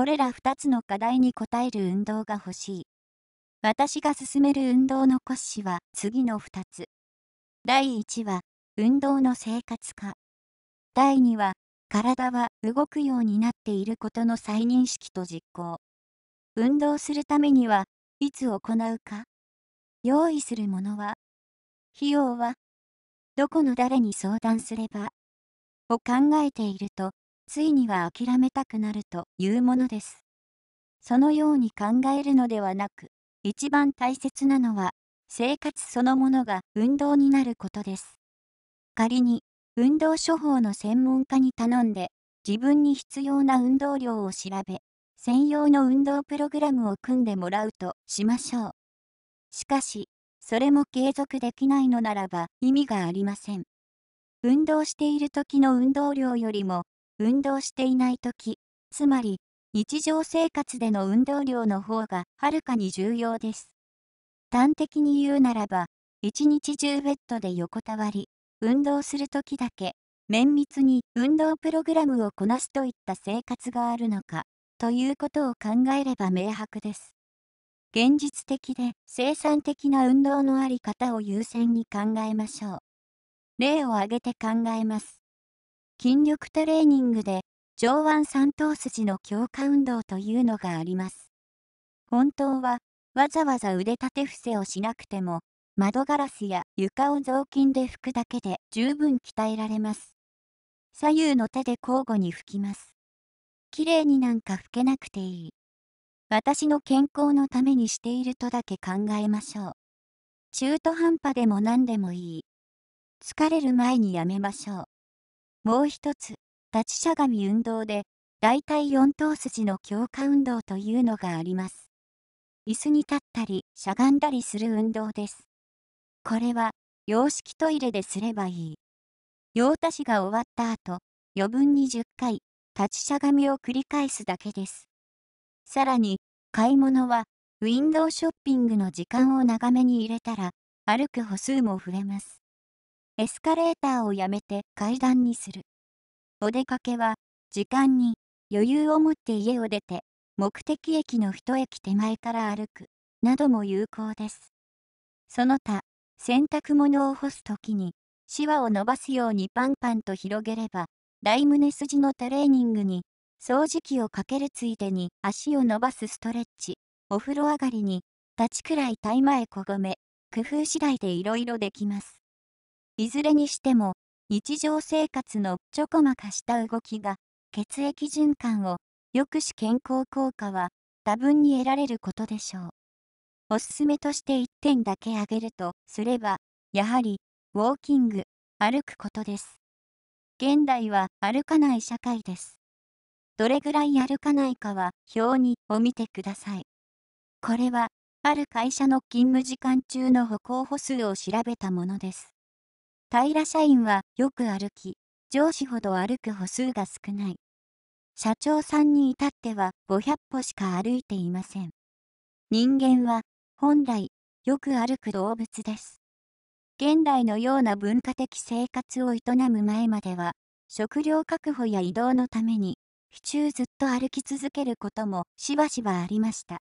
これら2つの課題に応える運動が欲しい。私が勧める運動の骨子は次の2つ。第1は、運動の生活化。第2は、体は動くようになっていることの再認識と実行。運動するためには、いつ行うか。用意するものは。費用は。どこの誰に相談すれば。を考えていると、ついには諦めたくなるというものです。そのように考えるのではなく、一番大切なのは、生活そのものが運動になることです。仮に、運動処方の専門家に頼んで、自分に必要な運動量を調べ、専用の運動プログラムを組んでもらうとしましょう。しかし、それも継続できないのならば意味がありません。運動している時の運動量よりも、運動していない時、つまり日常生活での運動量の方がはるかに重要です。端的に言うならば、一日中ベッドで横たわり、運動するときだけ、綿密に運動プログラムをこなすといった生活があるのか、ということを考えれば明白です。現実的で生産的な運動のあり方を優先に考えましょう。例を挙げて考えます。筋力トレーニングで、上腕三頭筋の強化運動というのがあります。本当は、わざわざ腕立て伏せをしなくても、窓ガラスや床を雑巾で拭くだけで十分鍛えられます。左右の手で交互に拭きます。きれいになんか拭けなくていい。私の健康のためにしているとだけ考えましょう。中途半端でも何でもいい。疲れる前にやめましょう。もう一つ、立ちしゃがみ運動で、だいたい四頭筋の強化運動というのがあります。椅子に立ったりしゃがんだりする運動です。これは洋式トイレですればいい。用足しが終わった後、余分に10回立ちしゃがみを繰り返すだけです。さらに、買い物はウィンドウショッピングの時間を長めに入れたら、歩く歩数も増えます。エスカレーターをやめて階段にする。お出かけは時間に余裕を持って家を出て、目的駅の一駅手前から歩く、なども有効です。その他、洗濯物を干すときに、シワを伸ばすようにパンパンと広げれば、大胸筋のトレーニングに、掃除機をかけるついでに足を伸ばすストレッチ、お風呂上がりに、立ちくらいタイマエこごめ、工夫次第でいろいろできます。いずれにしても、日常生活のちょこまかした動きが、血液循環を、抑止健康効果は多分に得られることでしょう。おすすめとして1点だけ挙げるとすれば、やはりウォーキング、歩くことです。現代は歩かない社会です。どれぐらい歩かないかは表にを見てください。これはある会社の勤務時間中の歩行歩数を調べたものです。平社員はよく歩き、上司ほど歩く歩数が少ない。社長さんに至っては500歩しか歩いていません。人間は本来よく歩く動物です。現代のような文化的生活を営む前までは、食料確保や移動のために、日中ずっと歩き続けることもしばしばありました。